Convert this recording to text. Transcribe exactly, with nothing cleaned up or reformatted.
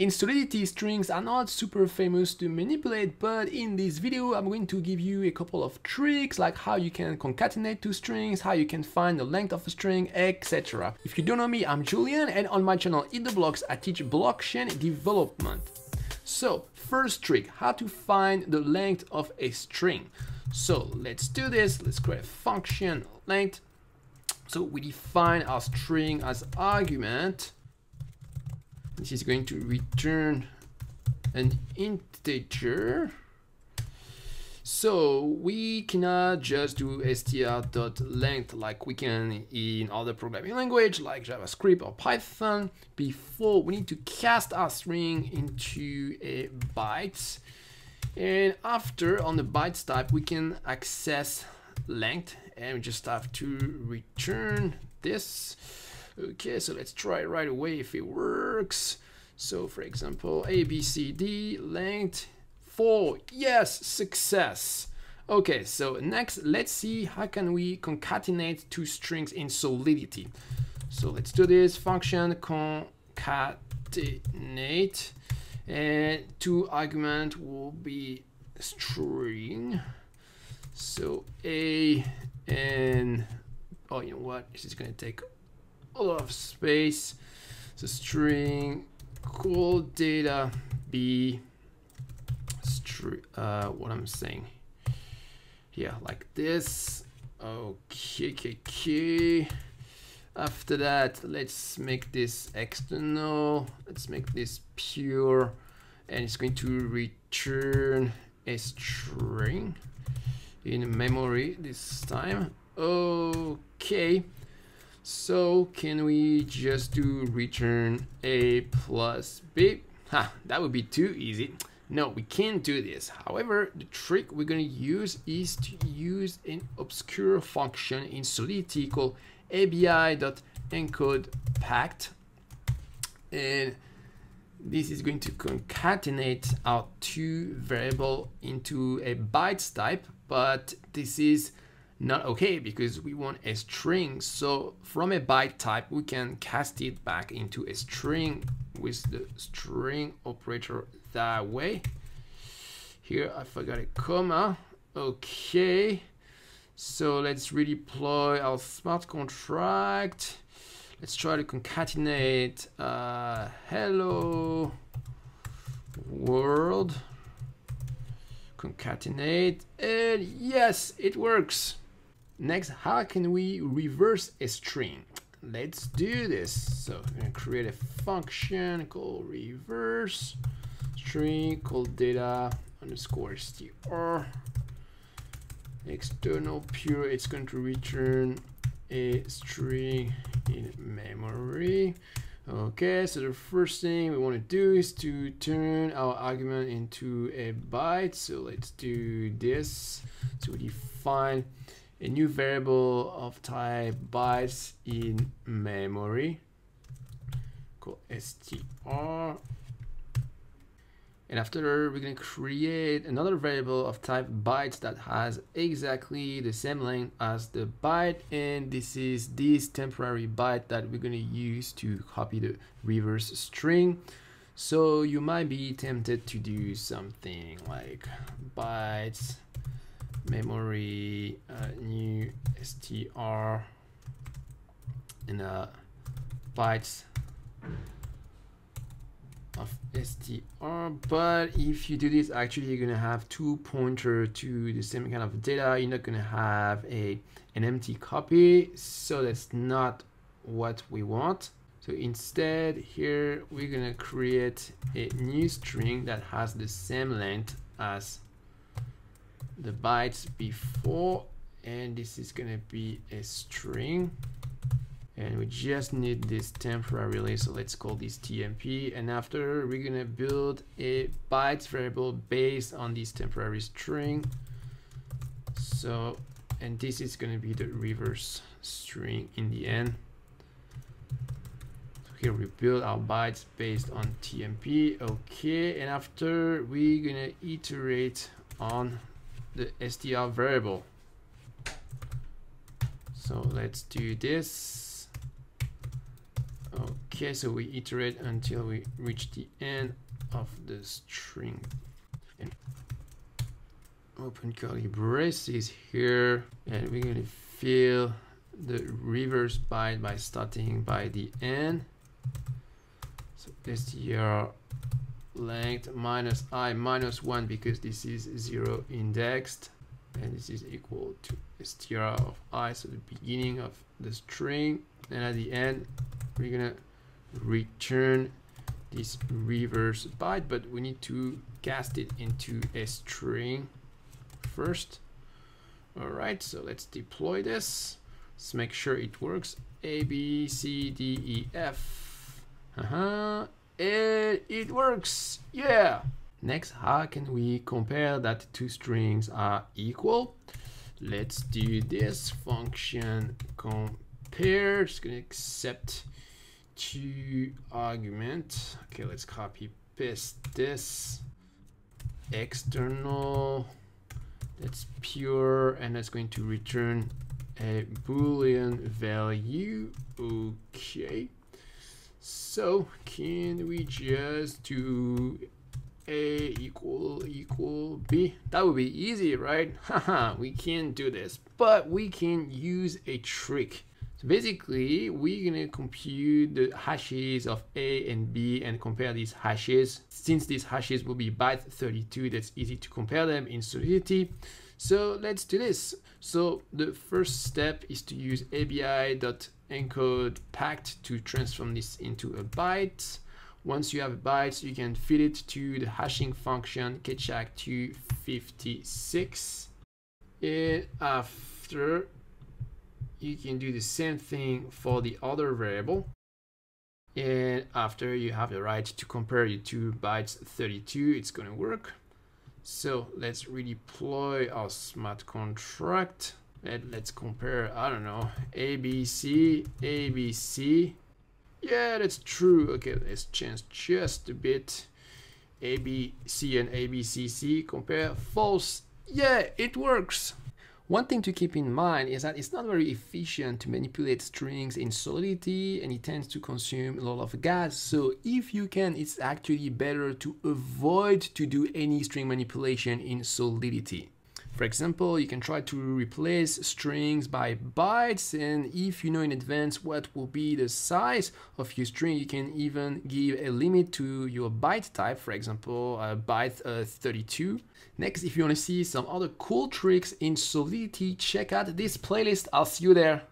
In Solidity, strings are not super famous to manipulate, but in this video I'm going to give you a couple of tricks, like how you can concatenate two strings, how you can find the length of a string, et cetera. If you don't know me, I'm Julien, and on my channel Eat the Blocks, I teach blockchain development. So, first trick, how to find the length of a string. So let's do this. Let's create a function length. So we define our string as argument. This is going to return an integer. So we cannot just do str.length like we can in other programming language like JavaScript or Python. Before, we need to cast our string into a byte. And after, on the bytes type, we can access length, and we just have to return this. Okay, so let's try it right away if it works. So for example, A, B, C, D, length four. Yes, success. Okay, so next, let's see how can we concatenate two strings in Solidity. So let's do this function concatenate. And two argument will be string. So a and, oh, you know what? This is going to take a lot of space. So string call data b string. Uh, what I'm saying? Yeah, like this. Okay, okay, okay. After that, let's make this external, let's make this pure, and it's going to return a string in memory this time. Okay, so can we just do return a plus b? Ha, that would be too easy. No, we can't do this. However, the trick we're going to use is to use an obscure function in Solidity called abi.encodePacked, and this is going to concatenate our two variables into a bytes type, but this is not okay because we want a string. So from a byte type, we can cast it back into a string with the string operator that way. Here I forgot a comma. Okay. So let's redeploy our smart contract. Let's try to concatenate uh, hello world. Concatenate, and yes, it works. Next, how can we reverse a string? Let's do this. So we're gonna create a function called reverse string called data underscore str. External pure, it's going to return a string in memory. Okay, so the first thing we want to do is to turn our argument into a byte. So let's do this. So we define a new variable of type bytes in memory called str. And after, we're going to create another variable of type bytes that has exactly the same length as the byte. And this is this temporary byte that we're going to use to copy the reverse string. So you might be tempted to do something like bytes, memory, uh, new str, and uh, bytes of str, but if you do this, actually you're gonna have two pointer to the same kind of data. You're not gonna have a an empty copy, so that's not what we want. So instead, here we're gonna create a new string that has the same length as the bytes before, and this is gonna be a string. And we just need this temporarily, so let's call this T M P. And after, we're gonna build a bytes variable based on this temporary string. So, and this is gonna be the reverse string in the end. So here we build our bytes based on T M P. Okay, and after, we're gonna iterate on the str variable. So let's do this. okay, so we iterate until we reach the end of the string. And open curly braces here, and we're gonna fill the reverse byte by starting by the end. So str length minus I minus one, because this is zero indexed, and this is equal to str of I, so the beginning of the string, and at the end we're gonna return this reverse byte, but we need to cast it into a string first. All right, so let's deploy this. Let's make sure it works. A, B, C, D, E, F. Uh-huh. It, it works. Yeah. Next, how can we compare that two strings are equal? Let's do this function compare. It's going to accept two arguments. Okay, let's copy paste this. External. That's pure, and that's going to return a Boolean value. Okay, so can we just do a equal equal b? That would be easy, right? Haha, we can't do this, but we can use a trick. So basically, we're gonna compute the hashes of a and b and compare these hashes. Since these hashes will be byte thirty-two, that's easy to compare them in Solidity. So let's do this. So the first step is to use abi.encodePacked to transform this into a byte. Once you have a byte, you can feed it to the hashing function keccak two fifty-six. And after, you can do the same thing for the other variable. And after you have the right to compare your two bytes thirty-two, it's gonna work. So let's redeploy our smart contract. And let's compare, I don't know, A B C, A B C. Yeah, that's true. Okay, let's change just a bit. A B C and A B C C, compare false. Yeah, it works. One thing to keep in mind is that it's not very efficient to manipulate strings in Solidity, and it tends to consume a lot of gas. So if you can, it's actually better to avoid to do any string manipulation in Solidity. For example, you can try to replace strings by bytes, and if you know in advance what will be the size of your string, you can even give a limit to your byte type, for example, uh, byte uh, thirty-two. Next, if you want to see some other cool tricks in Solidity, check out this playlist. I'll see you there.